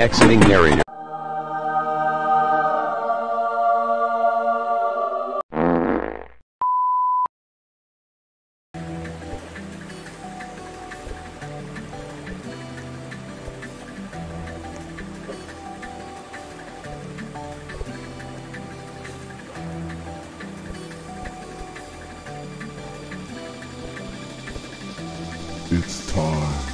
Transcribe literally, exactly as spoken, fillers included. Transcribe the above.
Exiting narrator. It's time.